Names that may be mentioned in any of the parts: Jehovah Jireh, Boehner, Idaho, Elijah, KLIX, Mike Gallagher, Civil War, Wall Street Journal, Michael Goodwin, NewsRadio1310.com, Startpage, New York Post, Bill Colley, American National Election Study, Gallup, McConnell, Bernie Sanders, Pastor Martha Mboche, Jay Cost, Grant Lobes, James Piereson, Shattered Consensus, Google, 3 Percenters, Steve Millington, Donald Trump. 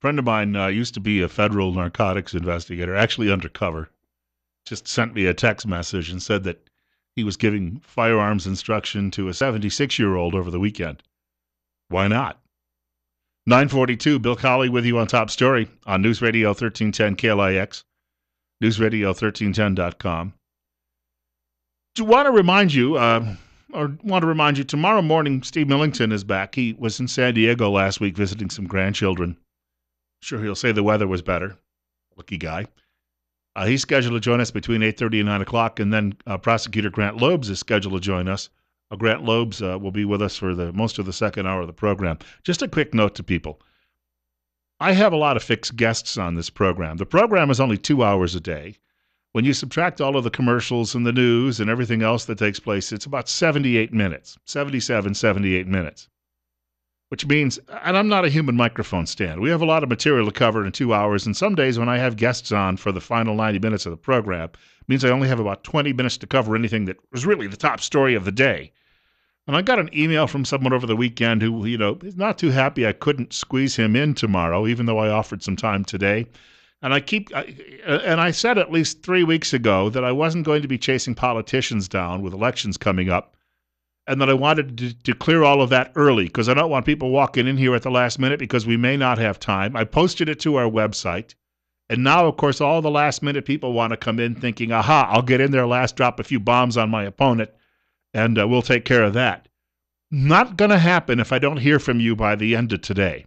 friend of mine used to be a federal narcotics investigator, actually undercover, just sent me a text message and said that he was giving firearms instruction to a 76-year-old over the weekend. Why not? 942, Bill Colley with you on Top Story on News Radio 1310 KLIX, NewsRadio1310.com. Do want to remind you, tomorrow morning, Steve Millington is back. He was in San Diego last week visiting some grandchildren. Sure, he'll say the weather was better. Lucky guy. He's scheduled to join us between 8:30 and 9 o'clock, and then Prosecutor Grant Lobes is scheduled to join us. Grant Lobes will be with us for most of the second hour of the program. Just a quick note to people. I have a lot of fixed guests on this program. The program is only 2 hours a day. When you subtract all of the commercials and the news and everything else that takes place, it's about 78 minutes, 77, 78 minutes, which means, and I'm not a human microphone stand. We have a lot of material to cover in 2 hours, and some days when I have guests on for the final 90 minutes of the program, it means I only have about 20 minutes to cover anything that was really the top story of the day. And I got an email from someone over the weekend who, is not too happy I couldn't squeeze him in tomorrow, even though I offered some time today. And I said at least 3 weeks ago that I wasn't going to be chasing politicians down with elections coming up, and that I wanted to clear all of that early because I don't want people walking in here at the last minute because we may not have time. I posted it to our website, and now, of course, all the last-minute people want to come in thinking, aha, I'll get in there last, drop a few bombs on my opponent, and we'll take care of that. Not going to happen if I don't hear from you by the end of today.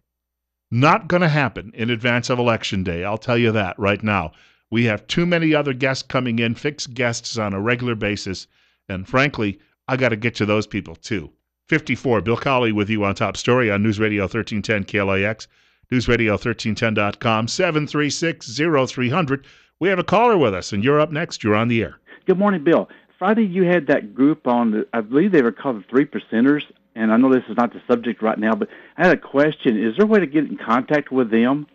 Not going to happen in advance of Election Day. I'll tell you that right now. We have too many other guests coming in, fixed guests on a regular basis, and frankly, I got to get to those people too. 54, Bill Colley with you on Top Story on News Radio 1310 KLIX, NewsRadio1310.com, 736-0300. We have a caller with us, and you're up next. You're on the air. Good morning, Bill. Friday you had that group on, I believe they were called the 3 Percenters, and I know this is not the subject right now, but I had a question. Is there a way to get in contact with them?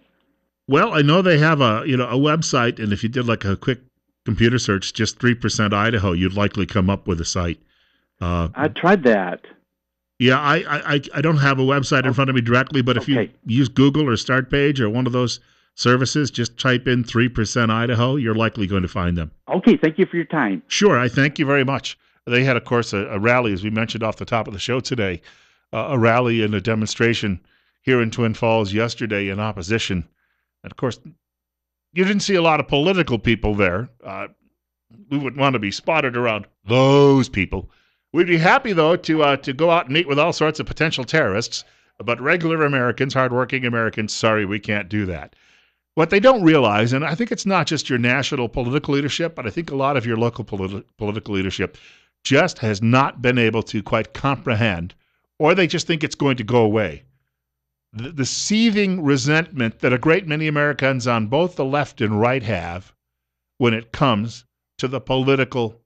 Well, I know they have a website, and if you did like a quick computer search, just 3% Idaho, you'd likely come up with a site. I tried that. Yeah, I don't have a website in front of me directly, but if you use Google or Startpage or one of those services, just type in 3% Idaho, you're likely going to find them. Okay, thank you for your time. Sure, I thank you very much. They had, of course, a rally, as we mentioned off the top of the show today, a rally and a demonstration here in Twin Falls yesterday in opposition. And, of course, you didn't see a lot of political people there. We wouldn't want to be spotted around those people. We'd be happy, though, to go out and meet with all sorts of potential terrorists, but regular Americans, hardworking Americans, sorry, we can't do that. What they don't realize, and I think it's not just your national political leadership, but I think a lot of your local political leadership just has not been able to quite comprehend, or they just think it's going to go away. The seething resentment that a great many Americans on both the left and right have when it comes to the political,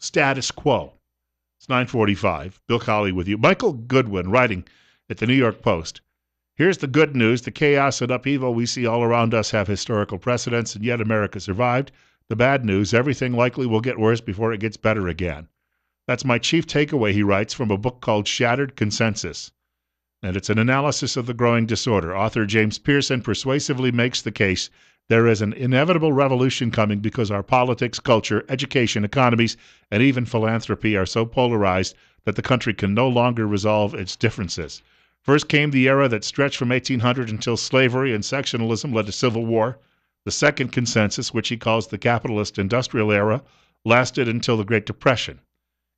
status quo. It's 9:45. Bill Colley with you. Michael Goodwin writing at the New York Post. Here's the good news. The chaos and upheaval we see all around us have historical precedents, and yet America survived. The bad news, everything likely will get worse before it gets better again. That's my chief takeaway, he writes, from a book called Shattered Consensus. And it's an analysis of the growing disorder. Author James Piereson persuasively makes the case there is an inevitable revolution coming because our politics, culture, education, economies, and even philanthropy are so polarized that the country can no longer resolve its differences. First came the era that stretched from 1800 until slavery and sectionalism led to civil war. The second consensus, which he calls the capitalist industrial era, lasted until the Great Depression.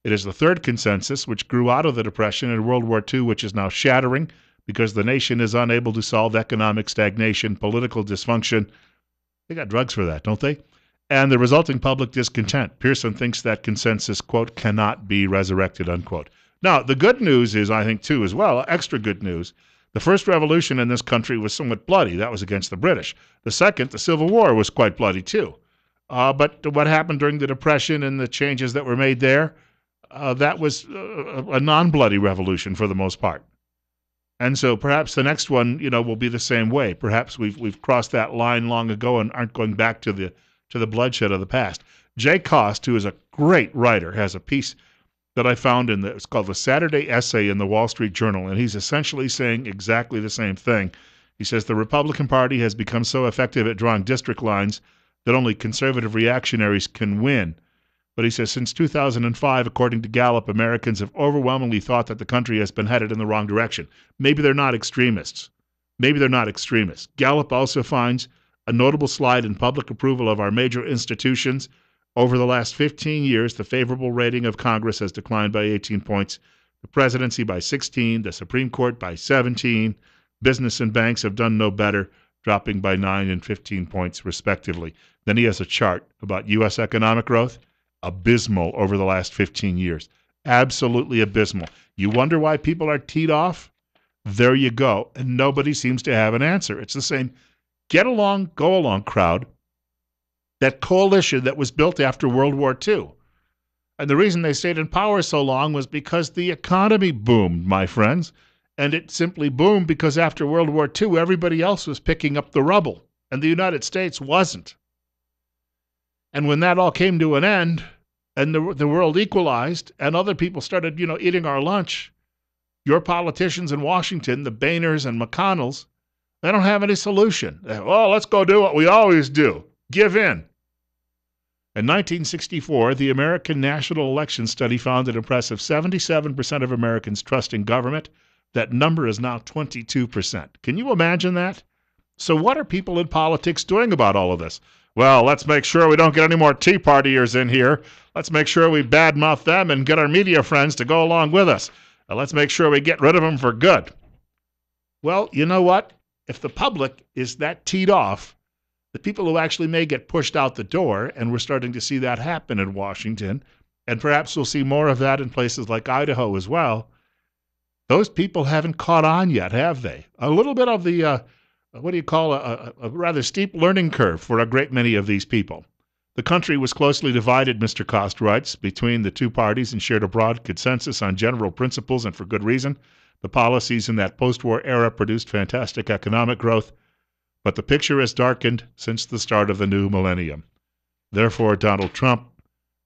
It is the third consensus, which grew out of the Depression and World War II, which is now shattering because the nation is unable to solve economic stagnation, political dysfunction. They got drugs for that, don't they? And the resulting public discontent. Piereson thinks that consensus, quote, cannot be resurrected, unquote. Now, the good news is, I think, too, as well, extra good news. The first revolution in this country was somewhat bloody. That was against the British. The second, the Civil War, was quite bloody, too. But what happened during the Depression and the changes that were made there, that was a non-bloody revolution for the most part. And so perhaps the next one, will be the same way. Perhaps we've crossed that line long ago and aren't going back to the bloodshed of the past. Jay Cost, who is a great writer, has a piece that I found it's called The Saturday Essay in the Wall Street Journal, and he's essentially saying exactly the same thing. He says the Republican Party has become so effective at drawing district lines that only conservative reactionaries can win. But he says since 2005, according to Gallup, Americans have overwhelmingly thought that the country has been headed in the wrong direction. Maybe they're not extremists. Gallup also finds a notable slide in public approval of our major institutions. Over the last 15 years, the favorable rating of Congress has declined by 18 points, the presidency by 16, the Supreme Court by 17. Business and banks have done no better, dropping by 9 and 15 points, respectively. Then he has a chart about U.S. economic growth. Abysmal over the last 15 years. Absolutely abysmal. You wonder why people are teed off? There you go. And nobody seems to have an answer. It's the same get along, go along crowd, that coalition that was built after World War II. And the reason they stayed in power so long was because the economy boomed, my friends. And it simply boomed because after World War II, everybody else was picking up the rubble, and the United States wasn't. And when that all came to an end, and the world equalized, and other people started, eating our lunch, your politicians in Washington, the Boehners and McConnells, they don't have any solution. Well, let's go do what we always do, give in. In 1964, the American National Election Study found an impressive 77% of Americans trust in government. That number is now 22%. Can you imagine that? So what are people in politics doing about all of this? Well, let's make sure we don't get any more Tea Partiers in here. Let's make sure we badmouth them and get our media friends to go along with us. And let's make sure we get rid of them for good. Well, you know what? If the public is that teed off, the people who actually may get pushed out the door, and we're starting to see that happen in Washington, and perhaps we'll see more of that in places like Idaho as well, those people haven't caught on yet, have they? A little bit of the, a rather steep learning curve for a great many of these people. The country was closely divided, Mr. Cost writes, between the two parties and shared a broad consensus on general principles, and for good reason. The policies in that post-war era produced fantastic economic growth, but the picture has darkened since the start of the new millennium. Therefore, Donald Trump,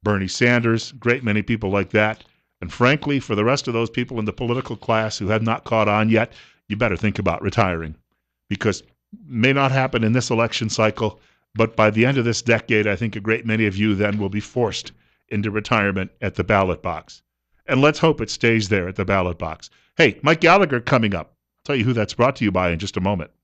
Bernie Sanders, great many people like that, and frankly, for the rest of those people in the political class who have not caught on yet, you better think about retiring, because it may not happen in this election cycle, but by the end of this decade, I think a great many of you then will be forced into retirement at the ballot box. And let's hope it stays there at the ballot box. Hey, Mike Gallagher coming up. I'll tell you who that's brought to you by in just a moment.